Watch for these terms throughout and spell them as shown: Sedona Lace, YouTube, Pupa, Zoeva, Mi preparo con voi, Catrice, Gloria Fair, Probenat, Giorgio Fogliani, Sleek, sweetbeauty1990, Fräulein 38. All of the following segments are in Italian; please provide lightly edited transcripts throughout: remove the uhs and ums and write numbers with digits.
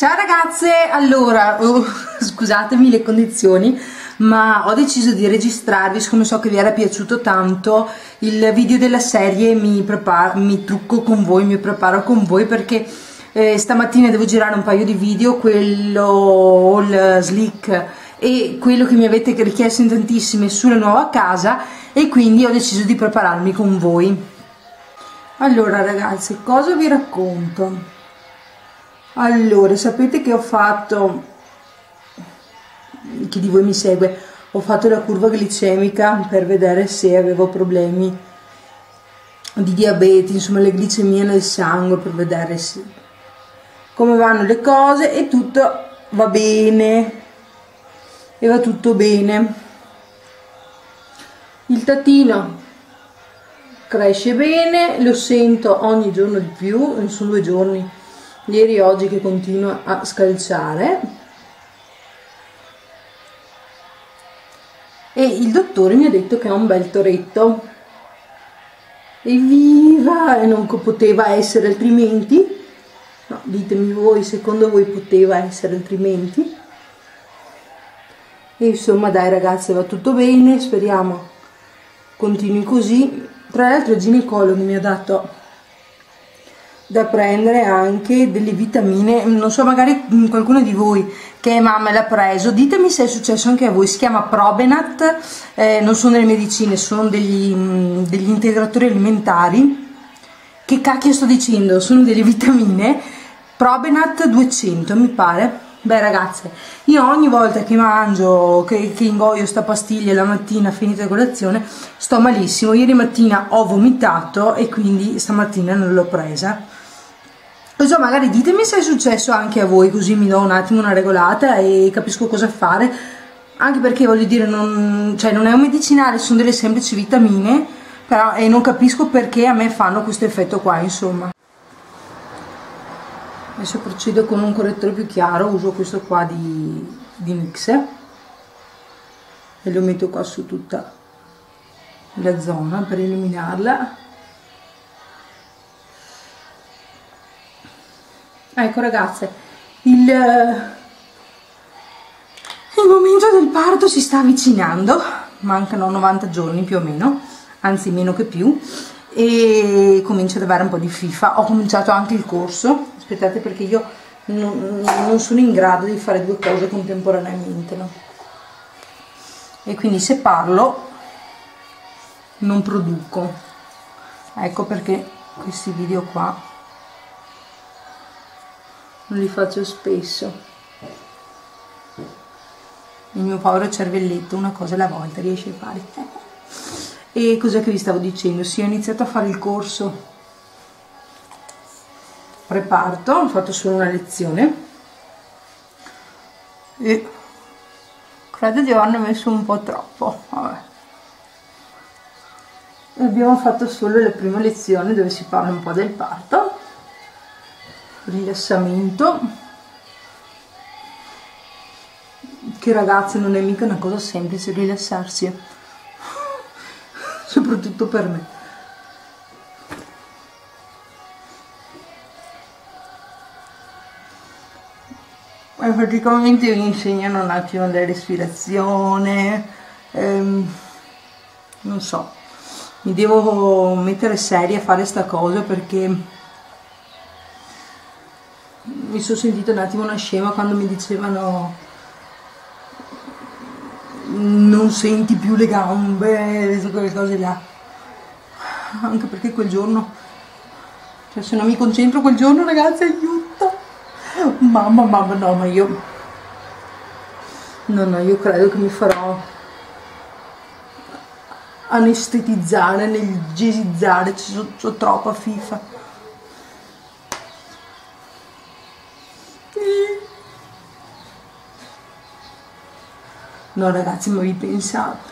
Ciao ragazze, allora scusatemi le condizioni, ma ho deciso di registrarvi siccome so che vi era piaciuto tanto il video della serie mi preparo con voi perché stamattina devo girare un paio di video, quello all sleek e quello che mi avete richiesto in tantissime sulla nuova casa, e quindi ho deciso di prepararmi con voi. Allora ragazze, cosa vi racconto? Allora, sapete che ho fatto, chi di voi mi segue, ho fatto la curva glicemica per vedere se avevo problemi di diabete, insomma la glicemia nel sangue, per vedere se, come vanno le cose, e tutto va bene, e va tutto bene. Il tatino cresce bene, lo sento ogni giorno di più, sono 2 giorni. Ieri e oggi che continua a scalciare, e il dottore mi ha detto che ha un bel toretto. Evviva! E non poteva essere altrimenti. No, ditemi voi, secondo voi poteva essere altrimenti? E insomma dai ragazzi, va tutto bene, speriamo continui così. Tra l'altro il ginecologo mi ha dato da prendere anche delle vitamine, non so, magari qualcuno di voi che è mamma l'ha preso, ditemi se è successo anche a voi. Si chiama Probenat, non sono delle medicine, sono degli integratori alimentari. Che cacchio sto dicendo, sono delle vitamine Probenat 200 mi pare. Beh ragazze, io ogni volta che mangio, che ingoio sta pastiglia la mattina finita colazione, sto malissimo. Ieri mattina ho vomitato e quindi stamattina non l'ho presa. Insomma, magari ditemi se è successo anche a voi, così mi do un attimo una regolata e capisco cosa fare, anche perché voglio dire, non è un medicinale, sono delle semplici vitamine, però, e non capisco perché a me fanno questo effetto qua, insomma. Adesso procedo con un correttore più chiaro, uso questo qua di Mix e lo metto qua su tutta la zona per illuminarla. Ecco ragazze, il momento del parto si sta avvicinando, mancano 90 giorni più o meno, anzi meno che più, e comincio ad avere un po' di fifa. Ho cominciato anche il corso, aspettate perché io non sono in grado di fare 2 cose contemporaneamente, no? E quindi se parlo non produco, ecco perché questi video qua non li faccio spesso. Il mio povero cervelletto, una cosa alla volta, riesce a fare. E cos'è che vi stavo dicendo? Sì, ho iniziato a fare il corso preparto, ho fatto solo una lezione e credo di averne messo un po' troppo. Vabbè. Abbiamo fatto solo la prima lezione dove si parla un po' del parto, rilassamento, che ragazzi non è mica una cosa semplice rilassarsi, soprattutto per me. E praticamente vi insegnano un attimo la respirazione, non so, mi devo mettere seria a fare sta cosa perché mi sono sentita un attimo una scema quando mi dicevano non senti più le gambe, quelle cose là, anche perché quel giorno, cioè se non mi concentro quel giorno ragazzi, aiuto, mamma no, ma io no, io credo che mi farò anestetizzare, analgesizzare, c'ho troppa fifa. No ragazzi, ma vi pensate?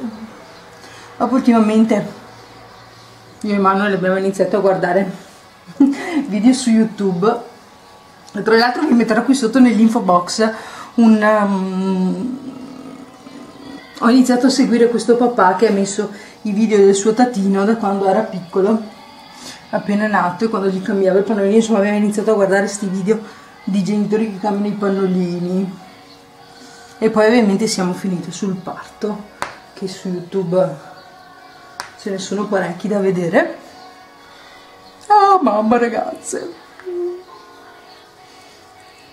Dopo ultimamente io e Manuel abbiamo iniziato a guardare video su YouTube, e tra l'altro vi metterò qui sotto nell'info box ho iniziato a seguire questo papà che ha messo i video del suo tatino da quando era piccolo, appena nato, e quando gli cambiava il pannolino, insomma abbiamo iniziato a guardare questi video di genitori che cambiano i pannolini. E poi ovviamente siamo finiti sul parto, che su YouTube ce ne sono parecchi da vedere. Ah mamma, ragazze,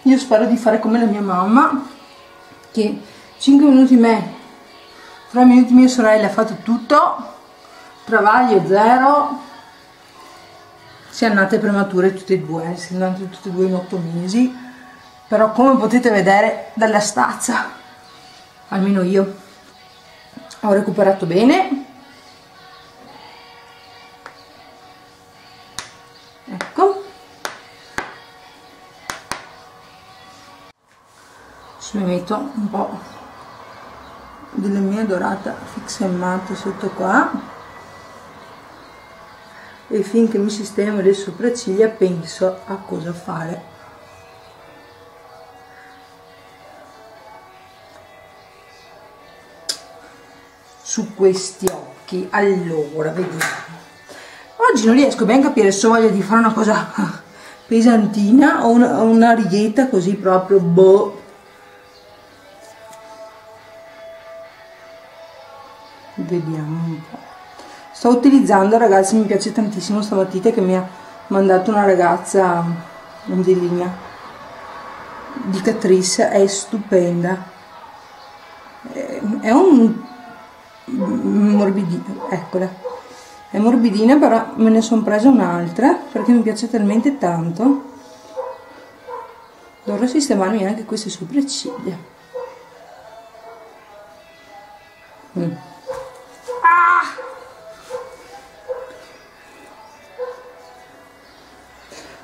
io spero di fare come la mia mamma, che 5 minuti me, 3 minuti mia sorella, ha fatto tutto, travaglio zero, si è nate premature tutte e due, si è nate tutte e due in 8 mesi, però come potete vedere dalla stazza, almeno io ho recuperato bene, ecco. Ci metto un po' della mia dorata fix and matte sotto qua, e finché mi sistemo le sopracciglia penso a cosa fare. Su questi occhi, allora vediamo, oggi non riesco ben a capire se ho voglia di fare una cosa pesantina o una righetta così proprio, boh, vediamo un po'. Sto utilizzando, ragazzi, mi piace tantissimo questa matita che mi ha mandato una ragazza di linea di Catrice, è stupenda, è un morbidina, eccola, è morbidina, però me ne sono presa un'altra perché mi piace talmente tanto. Dovrò sistemarmi anche queste sopracciglia. Ah!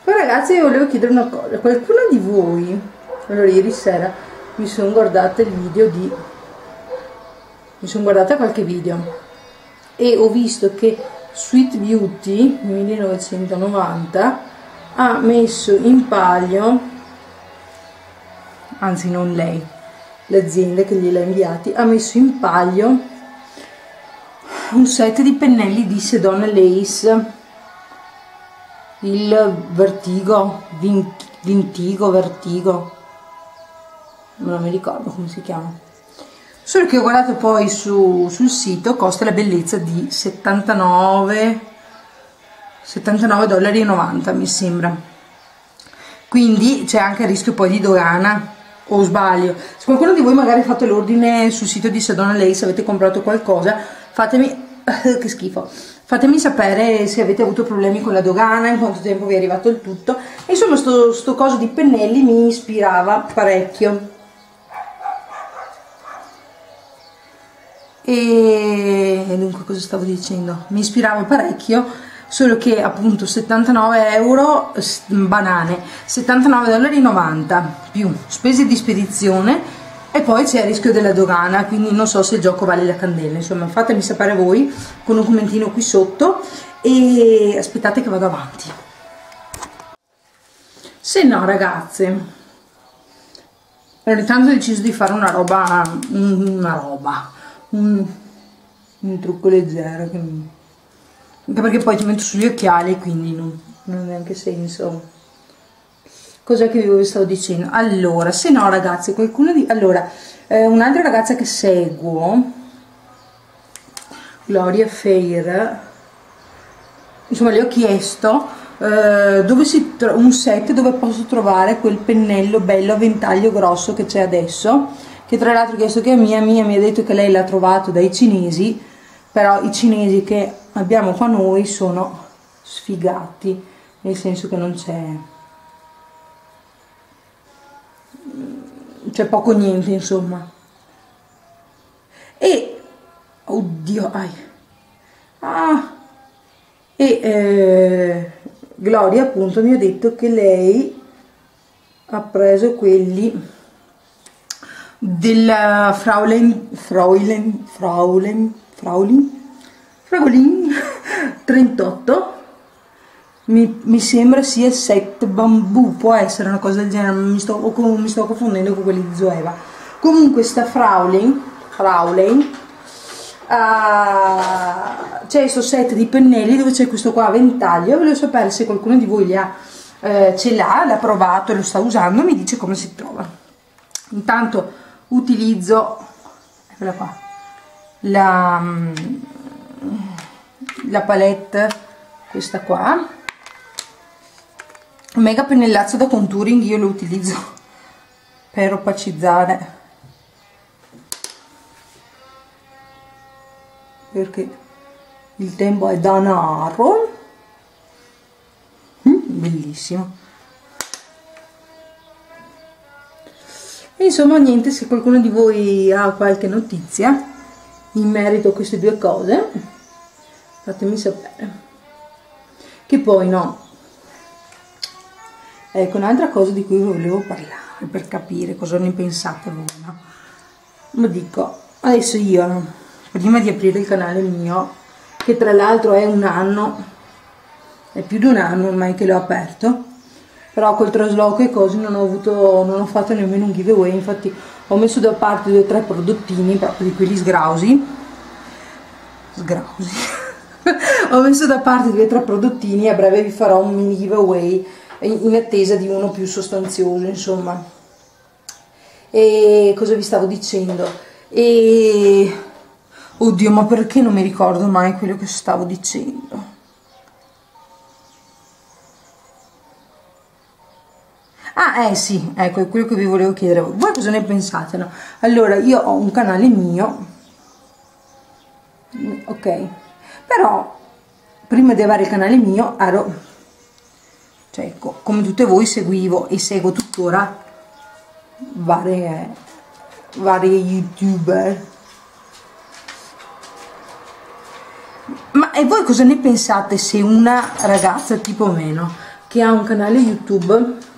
Poi ragazzi, io volevo chiedere una cosa, qualcuno di voi, allora ieri sera mi sono guardata il video di qualche video e ho visto che sweetbeauty1990 ha messo in palio, anzi non lei, l'azienda che gliel'ha inviati, ha messo in palio un set di pennelli di Sedona Lace, il vertigo, non mi ricordo come si chiama. Solo che ho guardato poi sul sito, costa la bellezza di $79,90 mi sembra, quindi c'è anche il rischio poi di dogana, o sbaglio? Se qualcuno di voi magari ha fatto l'ordine sul sito di Sedona Lace, avete comprato qualcosa, fatemi che schifo, fatemi sapere se avete avuto problemi con la dogana, in quanto tempo vi è arrivato il tutto. E insomma, sto coso di pennelli mi ispirava parecchio. E dunque, cosa stavo dicendo? Mi ispirava parecchio, solo che appunto €79, banane, $79,90 più spese di spedizione, e poi c'è il rischio della dogana, quindi non so se il gioco vale la candela. Insomma, fatemi sapere voi con un commentino qui sotto, e aspettate che vado avanti, se no ragazze. Ogni tanto ho deciso di fare un trucco leggero, anche perché poi ti metto sugli occhiali, quindi non ha neanche senso. Cos'è che vi stavo dicendo? Allora, se no ragazzi, un'altra ragazza che seguo, Gloria Fair, insomma, le ho chiesto dove un set dove posso trovare quel pennello bello a ventaglio grosso che c'è adesso, che tra l'altro ho chiesto che mia mi ha detto che lei l'ha trovato dai cinesi, però i cinesi che abbiamo qua noi sono sfigati, nel senso che non c'è poco niente, insomma. E oddio, Gloria appunto mi ha detto che lei ha preso quelli della Fräulein 38, mi sembra sia set bambù, può essere una cosa del genere, mi sto confondendo con quelli di Zoeva. Comunque sta Fräulein c'è questo set di pennelli dove c'è questo qua a ventaglio. Volevo sapere se qualcuno di voi li ha ce l'ha provato e lo sta usando, mi dice come si trova. Intanto utilizzo, eccola qua, la palette, questa qua, mega pennellazzo da contouring, io lo utilizzo per opacizzare perché il tempo è danaro. Bellissimo. E insomma niente, se qualcuno di voi ha qualche notizia in merito a queste due cose fatemi sapere. Che poi no, ecco un'altra cosa di cui volevo parlare per capire cosa ne pensate voi, no? Ma dico, adesso io prima di aprire il canale mio, che tra l'altro è un anno, è più di un anno ormai che l'ho aperto, però col trasloco e cose non ho fatto nemmeno un giveaway, infatti ho messo da parte 2 o 3 prodottini proprio di quelli sgrausi ho messo da parte 2 o 3 prodottini, a breve vi farò un mini giveaway in attesa di uno più sostanzioso, insomma. E cosa vi stavo dicendo? E oddio, ma perché non mi ricordo mai quello che stavo dicendo? Ah, sì, ecco, è quello che vi volevo chiedere. Voi cosa ne pensate, no? Allora, io ho un canale mio, ok, però prima di avere il canale mio ero, cioè, ecco, come tutte voi seguivo e seguo tuttora vari youtuber. Ma e voi cosa ne pensate se una ragazza tipo me, no, che ha un canale YouTube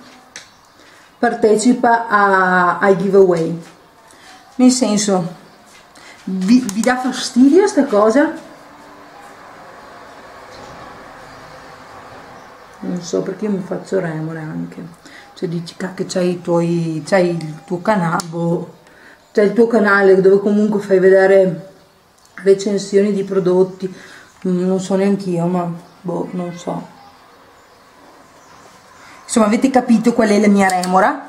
partecipa ai giveaway? Nel senso, vi dà fastidio sta cosa? Non so, perché io mi faccio remore anche, cioè dici che c'hai il tuo canale, c'è il tuo canale dove comunque fai vedere recensioni di prodotti, non so neanche io, ma boh, non so. Insomma, avete capito qual è la mia remora?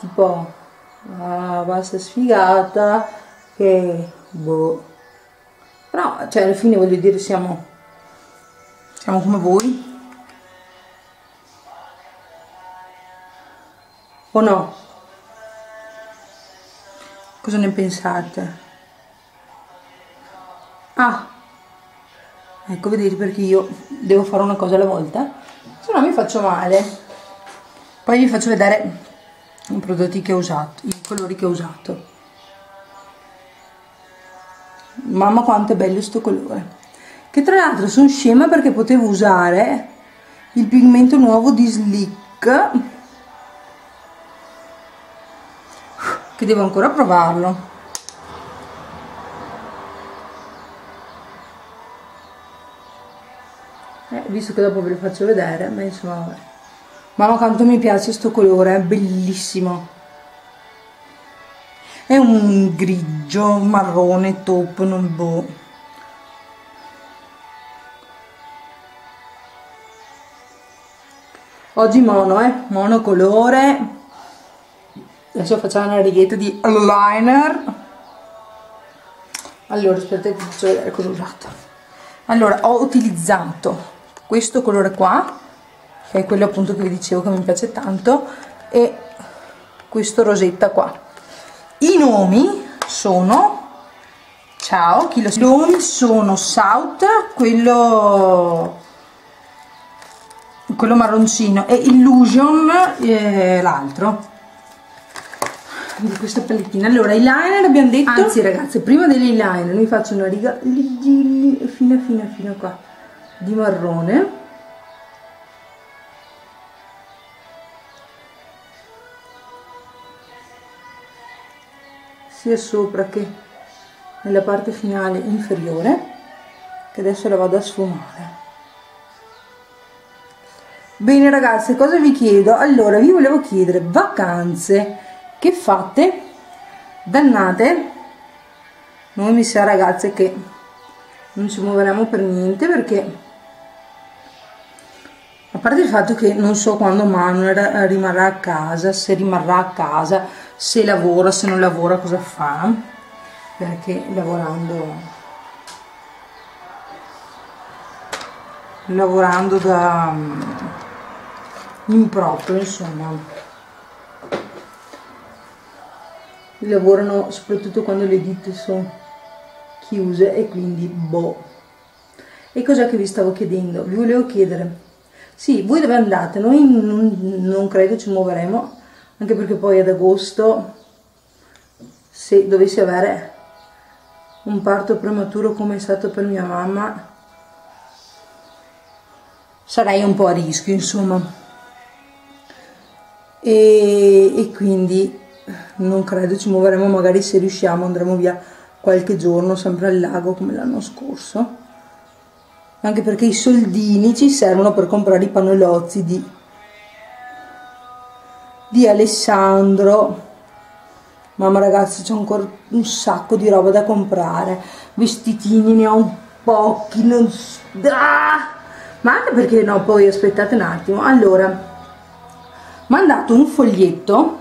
Tipo, ah, basta sfigata, che boh. Però, cioè, alla fine voglio dire, siamo come voi. O no? Cosa ne pensate? Ah, ecco, vedete, perché io devo fare una cosa alla volta, se no mi faccio male. Poi vi faccio vedere i prodotti che ho usato, i colori che ho usato. Mamma quanto è bello sto colore, che tra l'altro sono scema perché potevo usare il pigmento nuovo di Sleek, che devo ancora provarlo. Visto che dopo ve lo faccio vedere, ma insomma vabbè. Mamma quanto mi piace sto colore, è bellissimo, è un grigio marrone top, non boh, oggi mono, monocolore. Adesso facciamo una righetta di eyeliner. Allora aspettate che vi faccio vedere cosa ho usato. Allora, ho utilizzato questo colore qua, che è quello appunto che vi dicevo che mi piace tanto, e questo rosetta qua. I nomi sono, ciao, chi lo sa, i nomi sono South, quello marroncino, e Illusion, l'altro, di questa palettina. Allora, i liner abbiamo detto, anzi ragazzi, prima degli liner mi faccio una riga fino a qua di marrone, sia sopra che nella parte finale inferiore, che adesso la vado a sfumare. Bene ragazzi, cosa vi chiedo? Allora, vi volevo chiedere vacanze, che fate? Dannate Noi mi sa, ragazze, che non ci muoveremo per niente, perché a parte il fatto che non so quando Manuel rimarrà a casa, se rimarrà a casa, se lavora, se non lavora, cosa fa, perché lavorando da improprio, insomma, lavorano soprattutto quando le ditte sono chiuse, e quindi boh. E cos'è che vi stavo chiedendo? Vi volevo chiedere, sì, voi dove andate? Noi non credo ci muoveremo, anche perché poi ad agosto, se dovessi avere un parto prematuro come è stato per mia mamma, sarei un po' a rischio, insomma, e quindi non credo ci muoveremo. Magari, se riusciamo, andremo via qualche giorno, sempre al lago come l'anno scorso, anche perché i soldini ci servono per comprare i pannolozzi di Alessandro. Mamma, ragazzi, c'è ancora un sacco di roba da comprare, vestitini ne ho un pochi, non so, ma anche perché no, poi aspettate un attimo. Allora, mi hanno dato un foglietto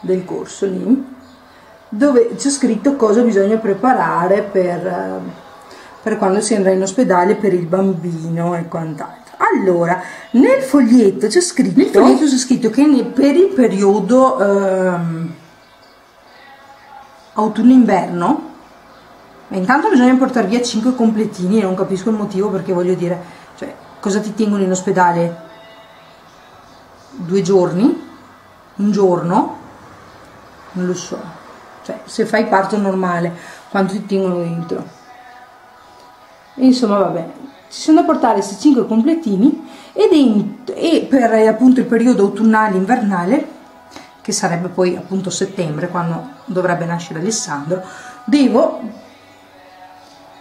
del corso lì, dove c'è scritto cosa bisogna preparare per quando si andrà in ospedale per il bambino e quant'altro. Allora, nel foglietto c'è scritto che per il periodo autunno-inverno, intanto bisogna portare via 5 completini, e non capisco il motivo, perché voglio dire, cioè, cosa ti tengono in ospedale? 2 giorni? Un giorno? Non lo so, cioè, se fai parto normale, quanto ti tengono dentro? E insomma, vabbè, ci sono da portare questi 5 completini, e per appunto il periodo autunnale-invernale, che sarebbe poi appunto settembre, quando dovrebbe nascere Alessandro, devo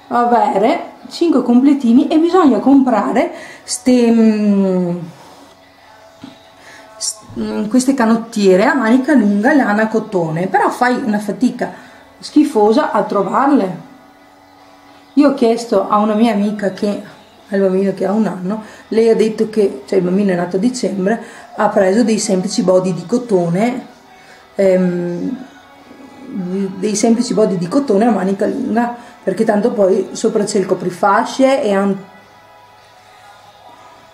avere 5 completini, e bisogna comprare queste canottiere a manica lunga, lana, cotone. Però fai una fatica schifosa a trovarle. Io ho chiesto a una mia amica che ha il bambino che ha 1 anno, lei ha detto che, cioè, il bambino è nato a dicembre, ha preso dei semplici body di cotone, a manica lunga, perché tanto poi sopra c'è il coprifasce e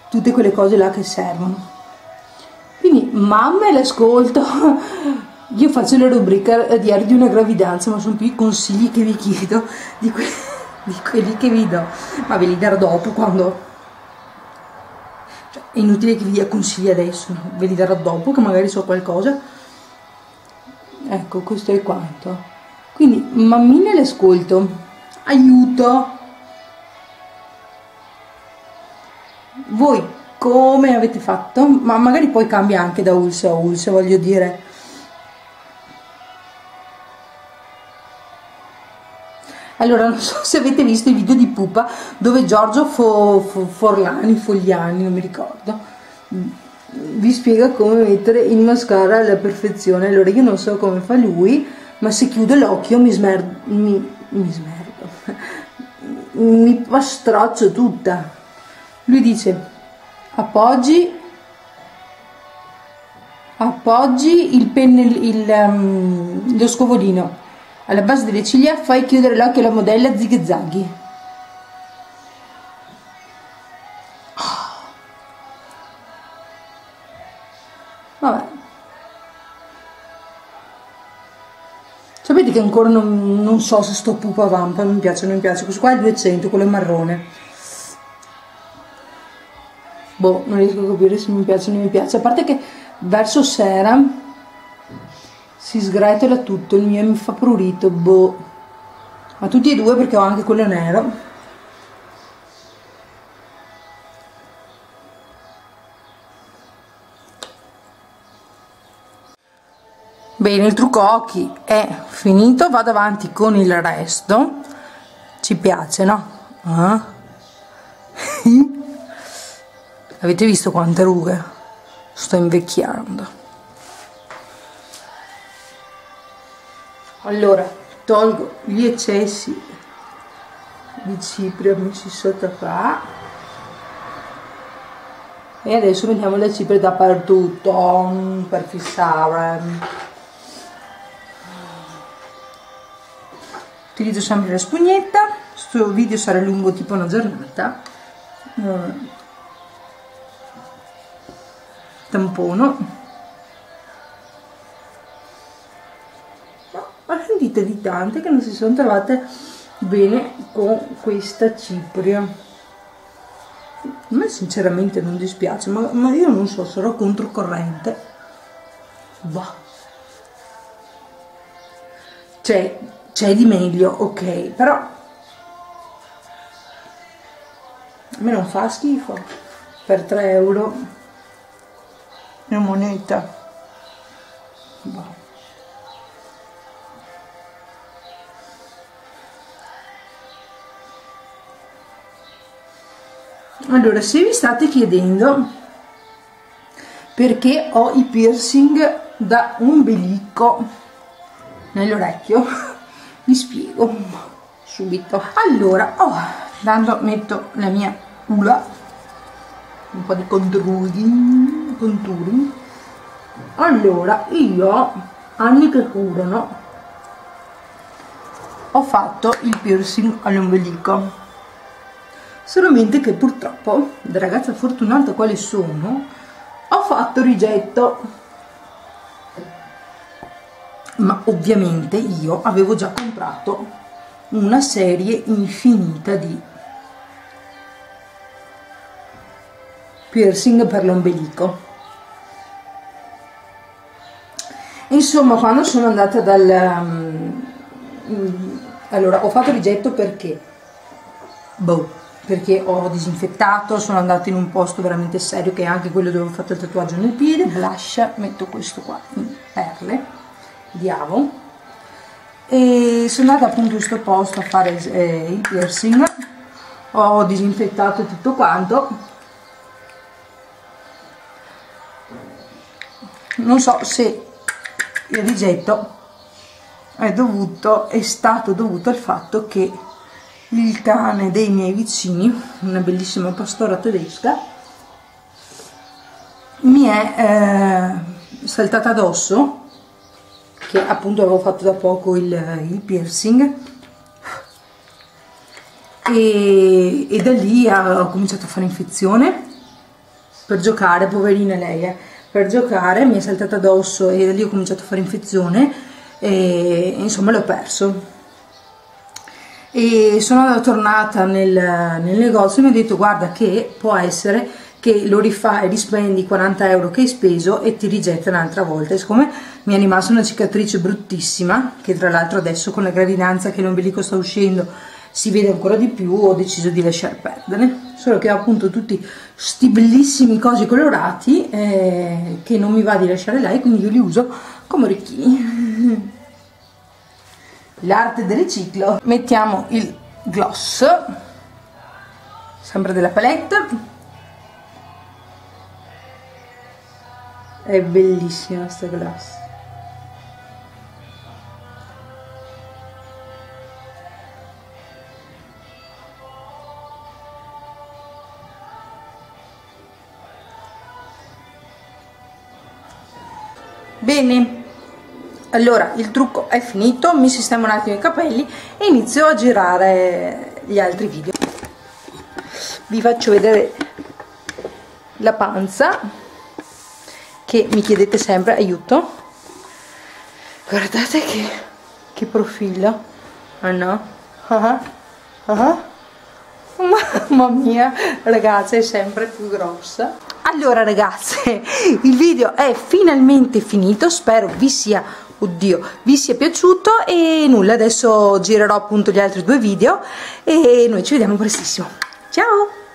tutte quelle cose là che servono. Quindi, mamma, l'ascolto, io faccio la rubrica diario di una gravidanza, ma sono più i consigli che vi chiedo di quelli che vi do, ma ve li darò dopo, quando, cioè, è inutile che vi dia consigli adesso, ve li darò dopo, che magari so qualcosa. Ecco, questo è quanto. Quindi, mammine, l'ascolto, aiuto. Voi come avete fatto? Ma magari poi cambia anche da ulsa a ulsa, voglio dire. Allora, non so se avete visto i video di Pupa, dove Giorgio Fogliani, non mi ricordo, vi spiega come mettere il mascara alla perfezione. Allora, io non so come fa lui, ma se chiudo l'occhio mi pastroccio tutta. Lui dice: appoggi lo scovolino alla base delle ciglia, fai chiudere l'occhio alla modella a zigzaghi. Vabbè, sapete che ancora non so se sto Pupa vampa, mi piace o non mi piace. Questo qua è il 200, quello è marrone, boh, non riesco a capire se mi piace o non mi piace. A parte che verso sera si sgretola tutto, il mio mi fa prurito, boh, ma tutti e due, perché ho anche quello nero. Bene, il trucco occhi è finito, vado avanti con il resto. Ci piace, no? Ah. Avete visto quante rughe? Sto invecchiando. Allora tolgo gli eccessi di cipria messi sotto qua e adesso mettiamo le cipria dappertutto per fissare. Utilizzo sempre la spugnetta. Questo video sarà lungo tipo una giornata. Tampono. Ho sentito di tante che non si sono trovate bene con questa cipria. A me sinceramente non dispiace, ma io non so, sarò controcorrente. Va. C'è di meglio, ok, però a me non fa schifo per 3 euro una moneta. Va. Allora, se vi state chiedendo perché ho i piercing da ombelico nell'orecchio, vi spiego subito. Allora, intanto metto la mia ula, un po' di contouring. Allora, io ho anni che curano, ho fatto il piercing all'ombelico. Solamente che purtroppo, da ragazza fortunata quale sono, ho fatto rigetto. Ma ovviamente io avevo già comprato una serie infinita di piercing per l'ombelico. Insomma, quando sono andata allora, ho fatto rigetto perché... boh. Perché ho disinfettato, sono andata in un posto veramente serio, che è anche quello dove ho fatto il tatuaggio nel piede. Blush, metto questo qua in perle di avo, e sono andata appunto in questo posto a fare il piercing, ho disinfettato tutto quanto. Non so se il rigetto è stato dovuto al fatto che il cane dei miei vicini, una bellissima pastora tedesca, mi è saltata addosso, che appunto avevo fatto da poco il piercing, e da lì ho cominciato a fare infezione per giocare, poverina lei, per giocare mi è saltata addosso e da lì ho cominciato a fare infezione e insomma l'ho perso. E sono tornata nel negozio e mi ha detto: guarda che può essere che lo rifai, rispendi 40 euro che hai speso e ti rigetta un'altra volta. E siccome mi è rimasta una cicatrice bruttissima, che tra l'altro adesso con la gravidanza che l'ombelico sta uscendo si vede ancora di più, ho deciso di lasciar perdere. Solo che ho appunto tutti sti bellissimi cosi colorati che non mi va di lasciare lei, quindi io li uso come orecchini. L'arte del riciclo. Mettiamo il gloss, sempre della palette, è bellissimo questo gloss. Bene. Allora, il trucco è finito, mi sistemo un attimo i capelli e inizio a girare gli altri video. Vi faccio vedere la panza, che mi chiedete sempre, aiuto. Guardate che profilo. Ah no? Ah ah. Mamma mia, ragazza, è sempre più grossa. Allora ragazze, il video è finalmente finito, spero vi sia piaciuto, e nulla, adesso girerò appunto gli altri 2 video e noi ci vediamo prestissimo. Ciao!